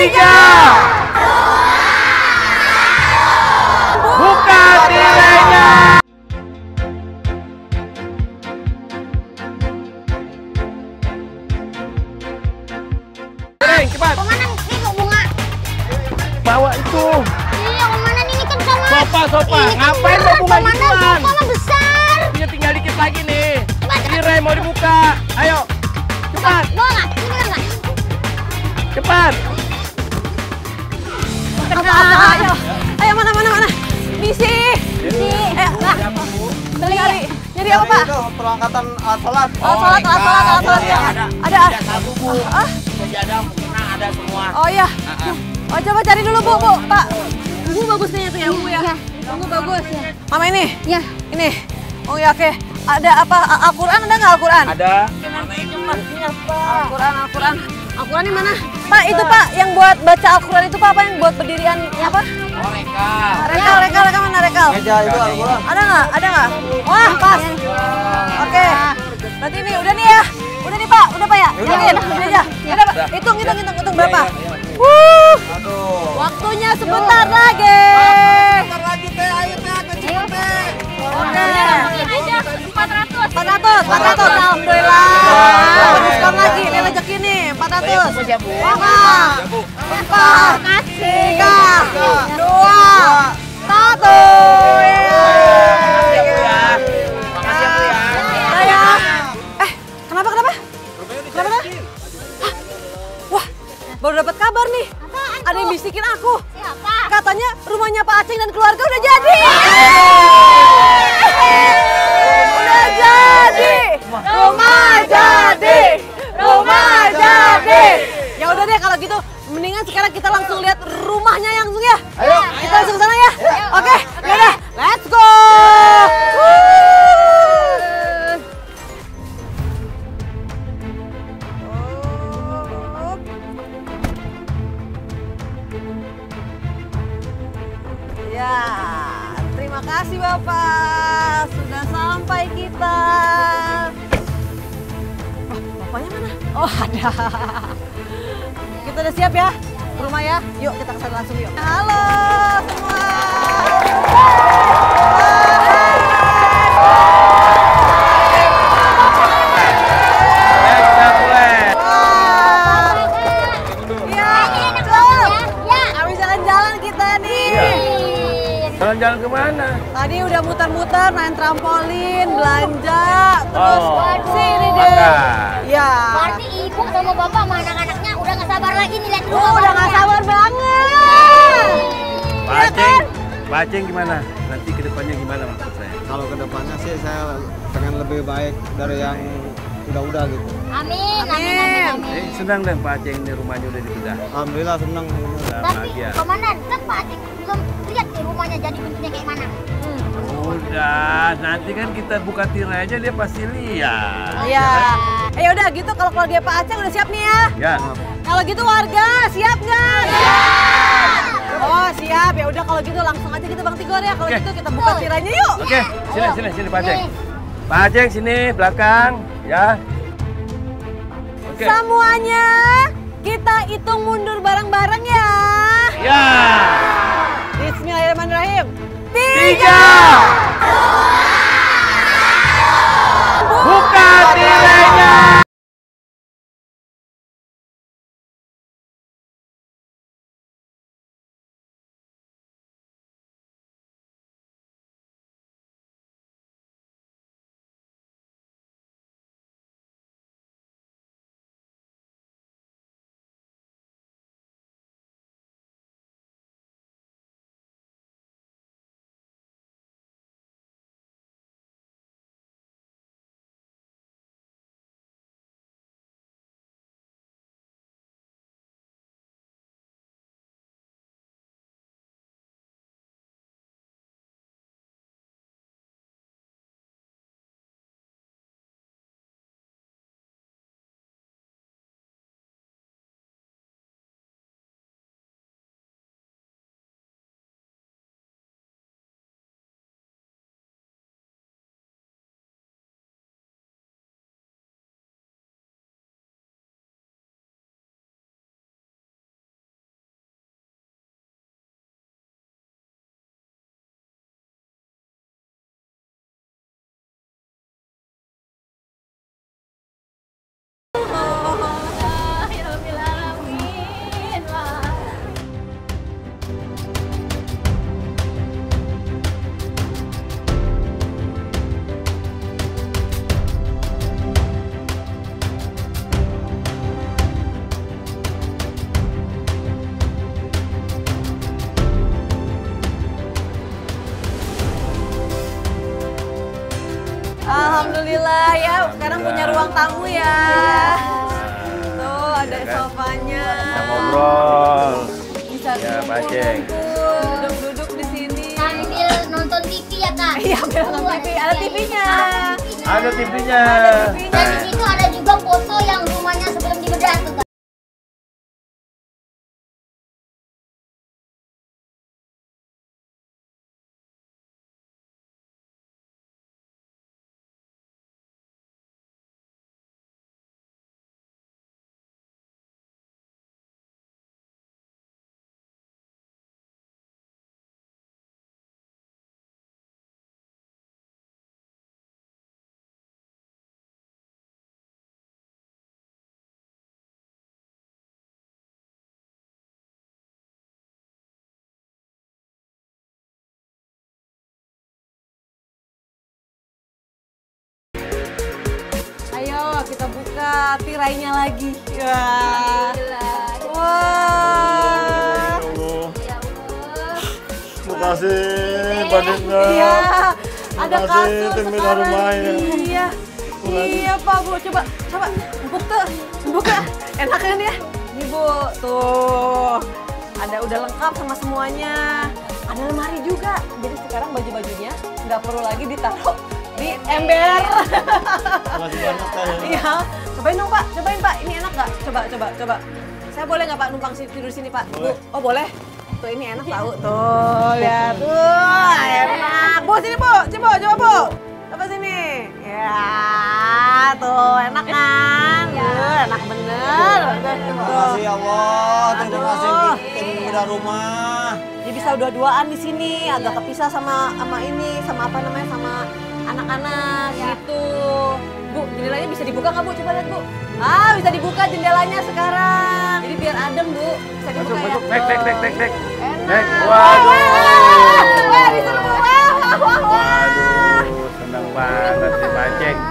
3, 2, 1. Buka nilainya. Hey, cepat. Komandan, ini kok bunga? Bawa itu. Iya, komandan, ini kan sama. Sopa, ngapain mau bunga gituan? Komandan, besar. Ini tinggal dikit lagi nih. Tirai mau dibuka. Ayo. Cepat. Cepat. Ayo. Ayo mana. Misi. Ayo, Pak. Beli. Jadi apa, Pak? Perlengkapan salat. Salat. Ada sabu, Bu. Sejadah, mukena ada semua. Oh iya. Oh, coba cari dulu, Bu, Pak. Bu bagus nih tuh ya, Bu ya. Bu bagus. Mama ini? Iya. Ini. Oh iya, oke. Ada apa? Al-Qur'an ada nggak Al-Qur'an? Ada. Al-Qur'an. Al-Qur'an yang mana? Pak, itu Pak yang buat baca Al-Qur'an itu Pak, apa yang buat berdirian apa? Oh, rekal mana rekal? Meja itu Al-Qur'an. Ada nggak? Wah, pas. Oke. Berarti ini udah nih ya. Udah Pak ya. Yakin? Aja. Udah, Pak. Hitung berapa? Wuh. Waktunya sebentar lagi. Sebentar lagi teh, ayo teh, aku cepet teh. Oke. 400. Alhamdulillah. Diskon lagi nih rezeki nih 400. Kenapa? Wah, baru dapat kabar nih. Ada yang bisikin aku. Katanya rumahnya Pak Aceng dan keluarga udah jadi. Rumah jadi. Ya udah deh kalau gitu, mendingan sekarang kita langsung lihat rumahnya langsung ya. Ayo, kita langsung ke sana ya. Oke, ya udah, let's go. Ya, terima kasih Bapak sudah sampai kita. Bapaknya mana? Oh, ada. Kita udah siap ya? Ke rumah ya? Yuk, kita kesana langsung yuk. Halo semua. Habis jalan-jalan kita nih. Jalan-jalan kemana? Tadi udah muter-muter, main trampolin, belanja, terus sini deh. Ya. Berarti ibu sama bapak sama anak-anaknya udah nggak sabar lagi nih lihat rumah. Udah nggak sabar banget. Pak Aceng gimana? Nanti kedepannya gimana maksud saya? Kalau kedepannya sih saya pengen lebih baik dari yang udah-udah gitu. Amin. Senang dan Pak Aceng ini rumahnya udah dipindah. Alhamdulillah senang. Berarti komandan kan Pak Aceng belum lihat nih rumahnya jadi bentuknya kayak mana? Udah, nanti kan kita buka tirai aja dia pasti lihat. Iya. Ya udah gitu kalau keluarga Pak Aceng udah siap nih ya? Ya. Kalau gitu warga siap nggak? Siap. Oh siap, ya udah kalau gitu langsung aja kita Bang Tigor ya. Kalau gitu kita buka tirainya yuk. Oke. Sini Pak Aceng. Pak Aceng sini belakang ya. Oke. Semuanya kita hitung mundur bareng-bareng ya. Ya. Bismillahirrahmanirrahim. 3, 2, 1. Buka tirainya. tamu ya. Tuh ada ya, sofanya. Kita ngobrol. Bisa ya, Pak Aceng. Duduk-duduk di sini. Sambil nonton TV ya, Kak? Iya, sambil nonton TV. Ada TV-nya. Ada TV-nya. Dan di situ ada juga foto yang rumahnya sebelum dibedah tuh, Kak. Kita buka tirainya lagi. Wah. Wah. Terima kasih Pak Dina. Iya. Ada kasur sekarang. Iya. Iya Pak Bu. Coba buka. Enak kan ya? Nih Bu. Tuh. Ada udah lengkap sama semuanya. Ada lemari juga. Jadi sekarang baju-bajunya nggak perlu lagi ditaruh di ember. Iya, cobain dong Pak, cobain Pak. Ini enak nggak? Coba. Saya boleh nggak Pak numpang tidur sini Pak? Boleh. Bu. Oh boleh. Tuh ini enak tahu. Tuh lihat tuh enak. Bu sini Bu, coba Bu. Coba sini. Ya tuh enak kan? Tuh enak bener. Terima kasih Allah, terima kasih bunda rumah. Jadi bisa dua-duaan di sini, agak kepisah sama ini, sama apa namanya, sama anak-anak ya. Gitu. Bu, jendelanya bisa dibuka nggak Bu? Coba lihat Bu. Ah, bisa dibuka jendelanya sekarang. Jadi biar adem Bu. Bisa dibuka ya. Tek. Enak. Waduh. Wah, disuruh Bu. Wah. Waduh, senang banget nih Pak Aceng.